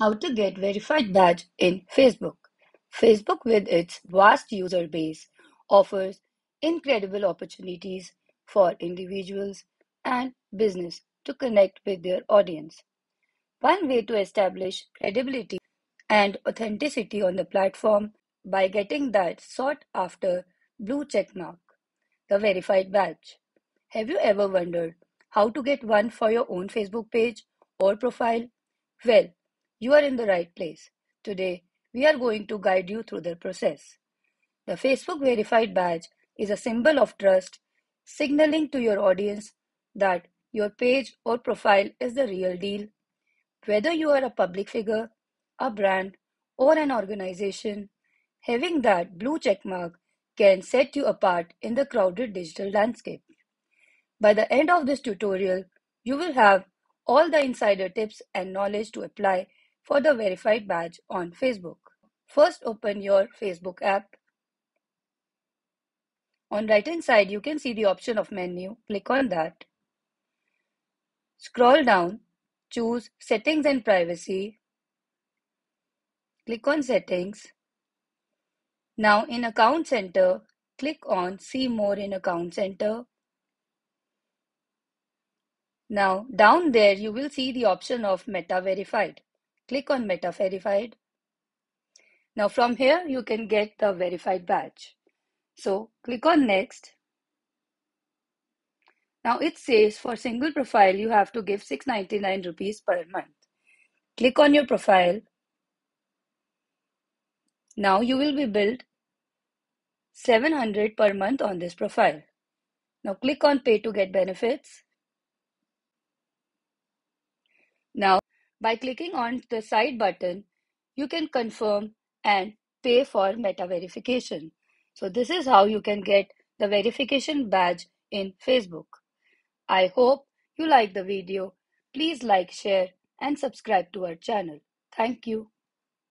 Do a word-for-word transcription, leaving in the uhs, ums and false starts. How to get verified badge in Facebook. Facebook, with its vast user base, offers incredible opportunities for individuals and business to connect with their audience. One way to establish credibility and authenticity on the platform by getting that sought-after blue check mark, the verified badge. Have you ever wondered how to get one for your own Facebook page or profile? Well, you are in the right place. Today, we are going to guide you through the process. The Facebook Verified Badge is a symbol of trust, signaling to your audience that your page or profile is the real deal. Whether you are a public figure, a brand, or an organization, having that blue check mark can set you apart in the crowded digital landscape. By the end of this tutorial, you will have all the insider tips and knowledge to apply for the verified badge on Facebook. First, open your Facebook app. On right hand side, you can see the option of menu. Click on that. Scroll down, choose Settings and Privacy. Click on Settings. Now in Account Center, click on See More in Account Center. Now down there, you will see the option of Meta Verified. Click on Meta Verified. Now from here, you can get the verified badge. So click on Next. Now it says for single profile, you have to give six hundred ninety-nine rupees per month. Click on your profile. Now you will be billed seven hundred per month on this profile. Now click on Pay to get benefits. Now, by clicking on the side button, you can confirm and pay for meta verification. So this is how you can get the verification badge in Facebook. I hope you like the video. Please like, share, and subscribe to our channel. Thank you.